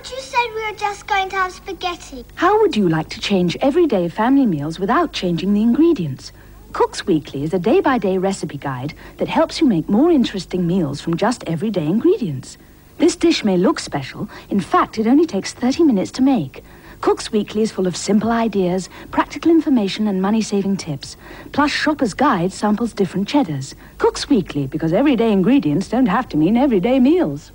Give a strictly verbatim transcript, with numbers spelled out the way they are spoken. thought you said we were just going to have spaghetti. How would you like to change everyday family meals without changing the ingredients? Cook's Weekly is a day-by-day recipe guide that helps you make more interesting meals from just everyday ingredients. This dish may look special. In fact, it only takes thirty minutes to make. Cook's Weekly is full of simple ideas, practical information and money-saving tips. Plus, Shopper's Guide samples different cheddars. Cook's Weekly, because everyday ingredients don't have to mean everyday meals.